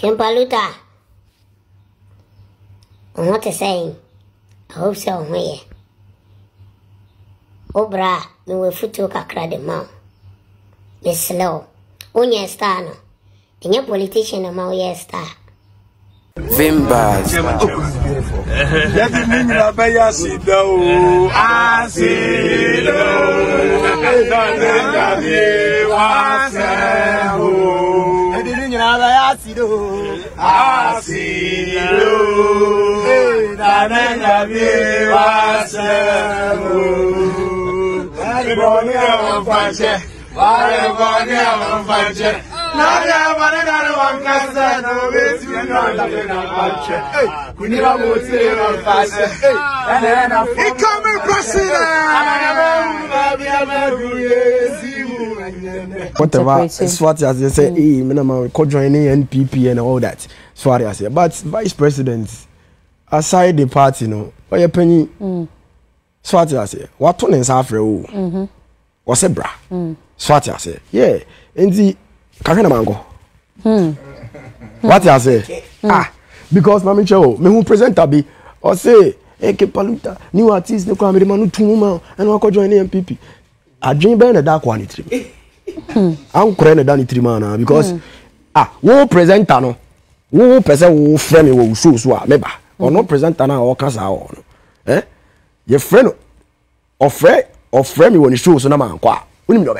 King Paluta. I'm not saying. I hope so. Here. Obra, we will foot to kakra de mao. Be slow. Onye star no. Any politician a mao ye star. Vim Buzz. Beautiful. Daddy Lumba bayasido, Whatever Swati as they say, minimum joining NPP and all that. Swati as but vice president aside the party, no, or your penny Swati as what tone is half row or sebra. Swati as yeah, and the Kakanamango. What I say, because Mammy Joe, me who presenter be or say, King Paluta, new artist, no comedy man, 2 months, and I'll call join NPP. I dream by the dark one. I'm crying down it because who presenter no, who present who friend who shoes who member or no presenter now or cancer on eh? Your friend or friend when you shoes on a man, qua, when you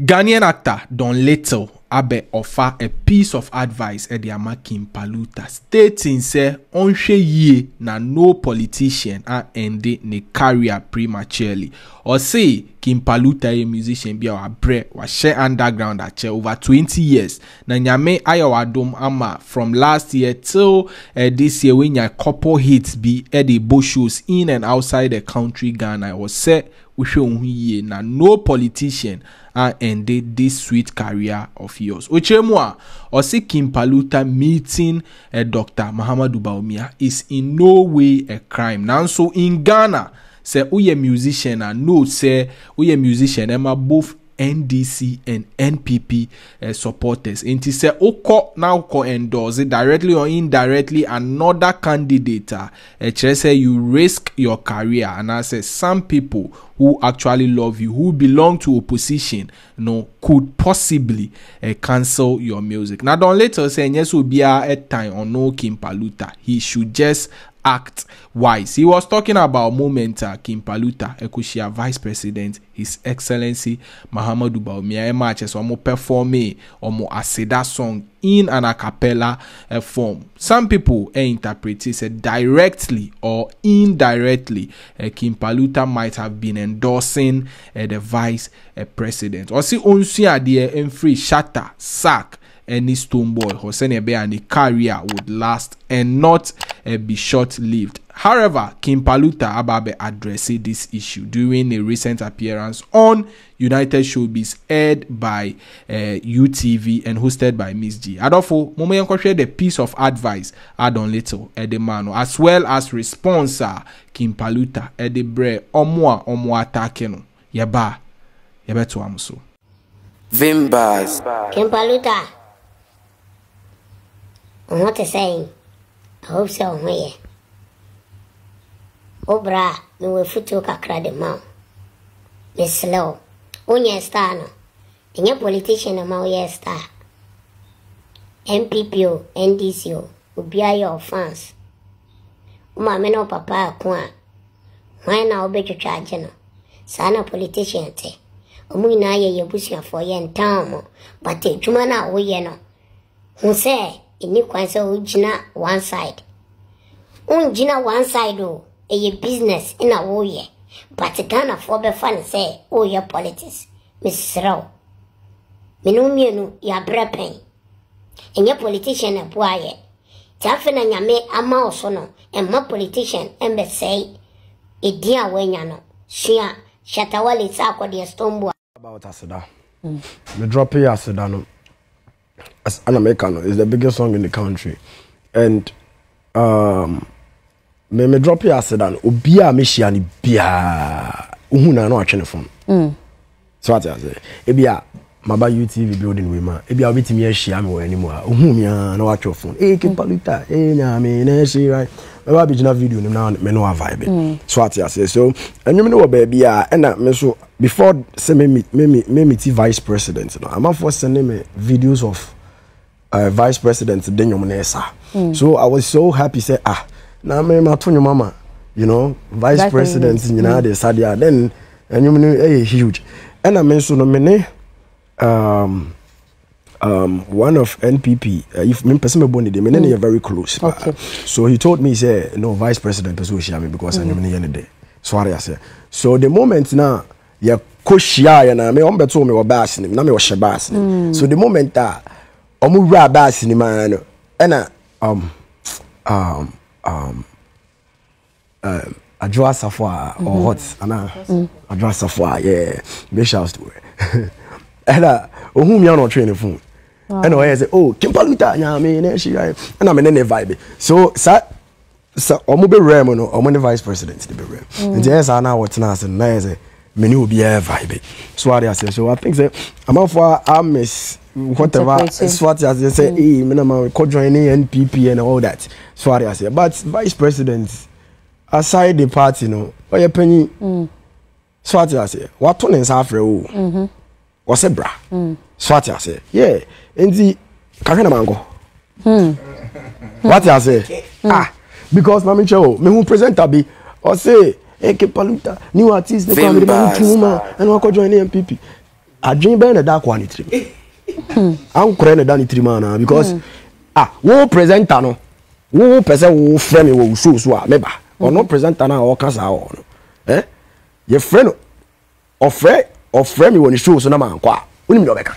Ghanaian actor Don Little Abe offer a piece of advice at the King Paluta stating say onche ye na no politician are ending ne career prematurely or say King Paluta a musician be our bread was share underground at over 20 years na nyame ayowa dom ama from last year till this year when your couple hits be at the bushes in and outside the country Ghana or say ye na no politician and ended this sweet career of yours. Ochemwa, Osi King Paluta meeting Dr. Mahamudu Bawumia is in no way a crime. Now, so in Ghana, say uye musician and no say uye musician Emma both NDC and NPP supporters. And he said, Oko now co endorse it directly or indirectly another candidate. Say you risk your career. And I said, some people who actually love you, who belong to opposition, no, could possibly cancel your music. Now, Don Little say, yes, will be a time on no King Paluta. He should just act wise. He was talking about momenta King Paluta Ekushia Vice President His Excellency Mahamudu Bawumia matches or more performing or more aseda song in an a cappella form. Some people interpret it directly or indirectly King Paluta might have been endorsing the Vice President. Or see onsia dear and free shatter sack any stone boy or senebe and the career would last and not be short-lived. However, King Paluta Ababe addressed this issue during a recent appearance on United Showbiz aired by UTV and hosted by Miss G. Adolfo, Momo Yanko shared a piece of advice Don Little Edemano as well as response King Paluta Edebre Omwa Takeno Yeba Yebetu Amuso. Vim Buzz. King Paluta. I'm not saying. I hope so. Here. Obra, we will foot to kakra de mao. Be slow. Onye star no. Any politician a mao ye star. MPP o, NDC o, ubia your fans. Uma meno papa kwa. Why na obe chucha jeno? Sana politician te. Omu na ye yebusi afoye ntamo. But chuma na oye no. Unse. Ni kwanza ujina one side. Unjina one side o. Eye business ina oye. But Ghana for be fan say oye politics. Mrs. Rao. Minumi enu ya brepen. Enye politician e buaye. Tafena nyame ama osono. Enma politician embe say. Idia wenyano. Shia. Shatta Wale sako di estombo. About Asada. Me drop here Asada no. As an American, it's the biggest song in the country, and me drop here as sedan. Obia me shiani bia. Uhuna no achene phone. So what I say? Ebia Maba UTV building with ma. Ebi I'll be to me as she am or anymore. Umia, no watch your phone. Eh, King Paluta, eh, I mean, eh, she right. Maba be jina video, now men no vibe. Swati as yes. So, and you know, baby, and that me so before sending me vice president, no, I'm for sending me videos of vice president Daniel Munesa. So I was so happy, say, ah, now me matun your mama, you know, vice president in United Sadia, then and you know, eh, huge. And I mentioned no many. One of NPP, if me person me born today, me nene you very close. Okay. So he told me, he said, no, vice president person she am because I am any day. So I say, so the moment now you coach ya na me on beto me wa bass ni, na me wa she bass ni. So the moment that omu ra bass ni man, ena address afwa or what? Ana address afwa, yeah. Make sure to it. And whom you're not training for. And I say, oh, King Paluta, yeah, I mean, she and I mean, any vibe. So, sir, I'm be rare, no, I'm the vice president to be rare. And yes, I know what's nice and nice. Menu will be a vibe. So, I say, so I think that I'm off for I miss whatever. So, I say, hey, minimum, co-joining NPP and all that. So, I say, but vice president, aside the party, no, or your penny. So, I say, what one is half real. Was a bra. Swati I say, yeah. And the kakena mango. What I say? Ah, because mami chao, me who presenter be, I say, hey, King Paluta, new artist, they come with the and we go join the NPP. I dream by the dark one tree. I'm crying the dark tree man because ah, who presenter no, who person who friend who show so meba, or no presenter na or kasa or no, eh? Your friend, or friend. Or frame when you show so na man kwa unim do beka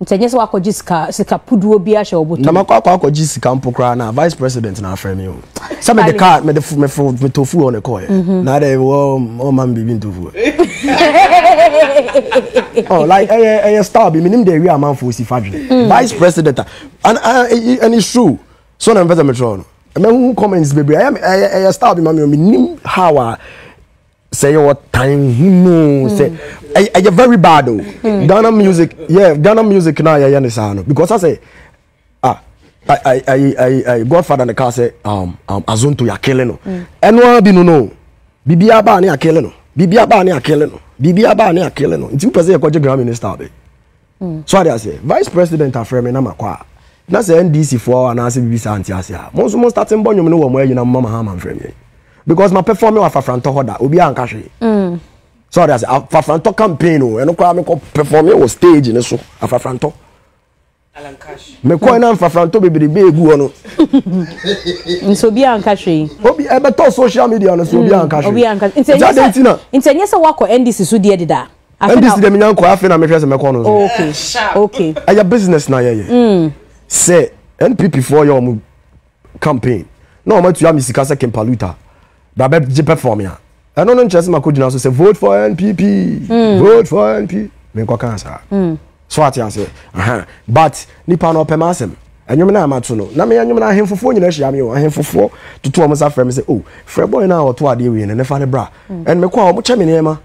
ntenye so akọ jisika sika puduo bia hye oboto na makọ akọ jisika mpokra na vice president na frame o so me the card me the me tofu on the call na dey wo o man bibi ntofu oh like a star be meaning dey we am for si fadwe vice president and it's true so na invest me tron me who comments baby I am a star be man me nim how say what time he knows. Say I very bad though. Ghana music, yeah, Ghana music now yeah yeah because I say ah I Godfather in the car say Azonto ya killing no. Anyone be no. Bibia ba ni ya killing no. Bibia ba ni ya killing no. Bibia ba ni ya killing no. Until person you Ghana minister be. So I say vice president Aframe na makwa. Na say NDC for na say bibi santi asia. Most starting born you no wo mo you na mama Mahama Aframe. Because my performance was Fafranto Hoda, Obi and Kashi. So that's a Fafranto campaign, and no performing on stage in a so Fafranto. Alan Kashi. Me ko na Fafranto be the big one. So Obi and Kashi. Obi, I bet all social media on Obi and Kashi. Obi and Kashi. Internet so work NDC so dey da. NDC dem nyan ko afi na me hwese me ko no. Okay. Okay. Aya business na ye. Say NPP for your campaign. No matter you am sikasa King Paluta. Babette Jipper for me. I don't know just my could also say vote for NPP. Vote for NPP. Men kwa cancer. So I say, but Nippon or Pemasem. And you may not know. Name and you may him for 4 years. I am for 4 to 2 almost after me say, oh, Fred boy now or 2 a day and then find a bra. And me call much minima.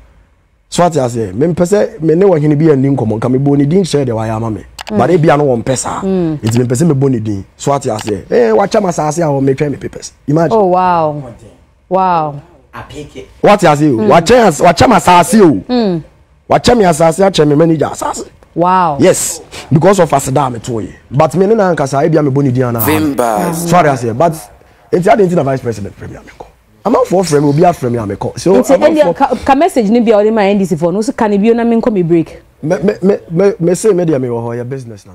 So I say, men per se, men know when he be a new common can be bony didn't share the way I am. But they be an one pesa. It's been person me bony din. So I say, eh, watch my sassy, I will make me papers. Imagine. Oh, wow. Wow. I pick it. What has you? What am I sassy? What am I sassy? What am I manager sassy? Wow. Yes. Because of us, damn it, toy. But me and Ankas, I be a bonny Diana. Vim Buzz. Sorry, I say, but it's the identity of vice president, Premier Meko. I'm not for frame, will be a frame, Meko. So, a message, maybe already my NDC for no, so can it be on a minko me break? Me say, media me or your business.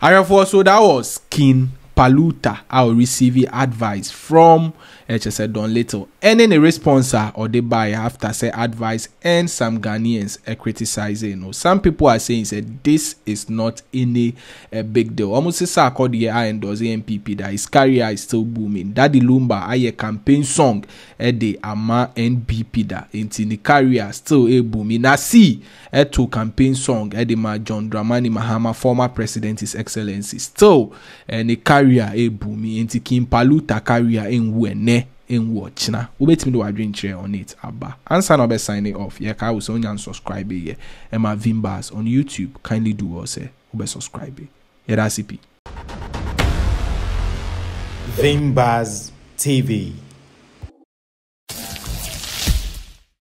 I have also that was King Paluta. I will receive advice from HSA Don Little. And then a responser or the buyer after say advice and some Ghanaians are criticizing. Or some people are saying say this is not any a big deal. Almost say according to the NPP that his career is still booming. Daddy Lumba a campaign song at the Ama NPP that into the career still a booming. Now see a two campaign song at the John Dramani Mahama former president His Excellency still and a career a booming into King Paluta career in Wene. In watch na we bet me do adwen chere on it aba answer na be signing off yeah ka we so yan subscribe here and my Vim Buzz on YouTube kindly do us we be subscribe yeah that's it Vim Buzz TV.